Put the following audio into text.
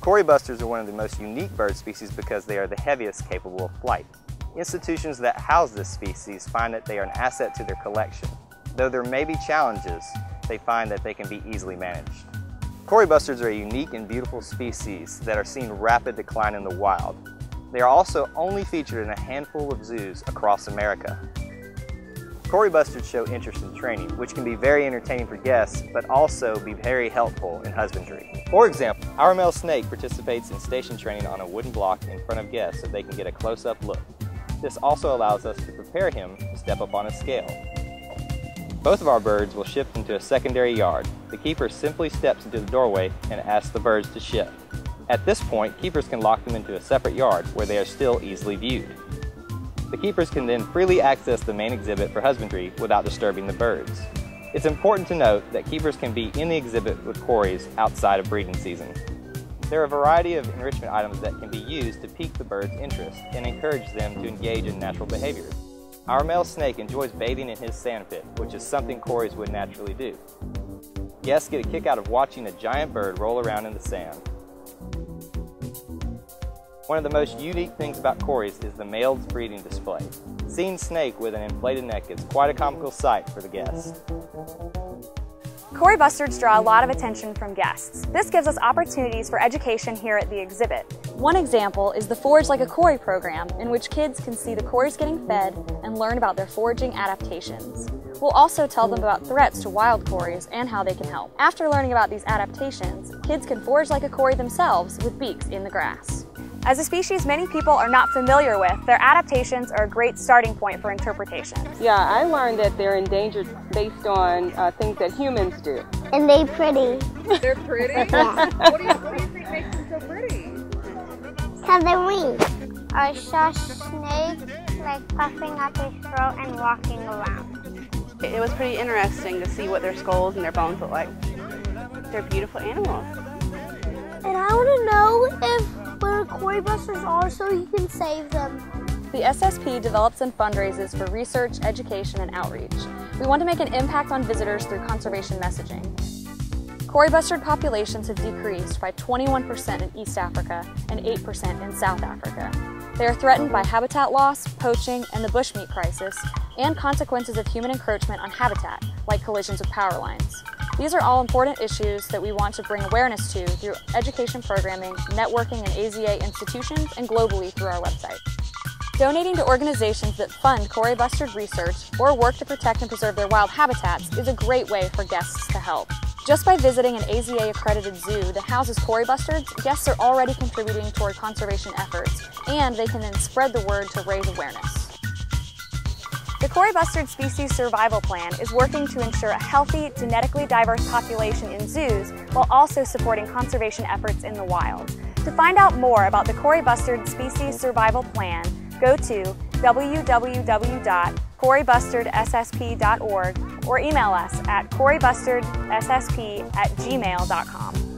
Kori bustards are one of the most unique bird species because they are the heaviest capable of flight. Institutions that house this species find that they are an asset to their collection. Though there may be challenges, they find that they can be easily managed. Kori bustards are a unique and beautiful species that are seeing rapid decline in the wild. They are also only featured in a handful of zoos across America. Kori bustards show interest in training, which can be very entertaining for guests, but also be very helpful in husbandry. For example, our male snake participates in station training on a wooden block in front of guests so they can get a close-up look. This also allows us to prepare him to step up on a scale. Both of our birds will shift into a secondary yard. The keeper simply steps into the doorway and asks the birds to shift. At this point, keepers can lock them into a separate yard where they are still easily viewed. The keepers can then freely access the main exhibit for husbandry without disturbing the birds. It's important to note that keepers can be in the exhibit with koris outside of breeding season. There are a variety of enrichment items that can be used to pique the bird's interest and encourage them to engage in natural behaviors. Our male snake enjoys bathing in his sand pit, which is something koris would naturally do. Guests get a kick out of watching a giant bird roll around in the sand. One of the most unique things about koris is the male's breeding display. Seeing snake with an inflated neck is quite a comical sight for the guests. Kori bustards draw a lot of attention from guests. This gives us opportunities for education here at the exhibit. One example is the Forage Like a Kori program, in which kids can see the koris getting fed and learn about their foraging adaptations. We'll also tell them about threats to wild koris and how they can help. After learning about these adaptations, kids can forage like a kori themselves with beaks in the grass. As a species many people are not familiar with, their adaptations are a great starting point for interpretation. Yeah, I learned that they're endangered based on things that humans do. And they're pretty. They're pretty? What do you think makes them so pretty? Because they're wings. I saw snakes like puffing up his throat and walking around. It was pretty interesting to see what their skulls and their bones look like. They're beautiful animals. And I want to know if where Kori bustards are so you can save them. The SSP develops and fundraises for research, education, and outreach. We want to make an impact on visitors through conservation messaging. Kori bustard populations have decreased by 21% in East Africa and 8% in South Africa. They are threatened by habitat loss, poaching, and the bushmeat crisis, and consequences of human encroachment on habitat, like collisions with power lines. These are all important issues that we want to bring awareness to through education programming, networking in AZA institutions, and globally through our website. Donating to organizations that fund Kori bustard research or work to protect and preserve their wild habitats is a great way for guests to help. Just by visiting an AZA-accredited zoo that houses Kori bustards, guests are already contributing toward conservation efforts, and they can then spread the word to raise awareness. The Kori bustard Species Survival Plan is working to ensure a healthy, genetically diverse population in zoos while also supporting conservation efforts in the wild. To find out more about the Kori bustard Species Survival Plan, go to www.koribustardssp.org or email us at koribustardssp@gmail.com.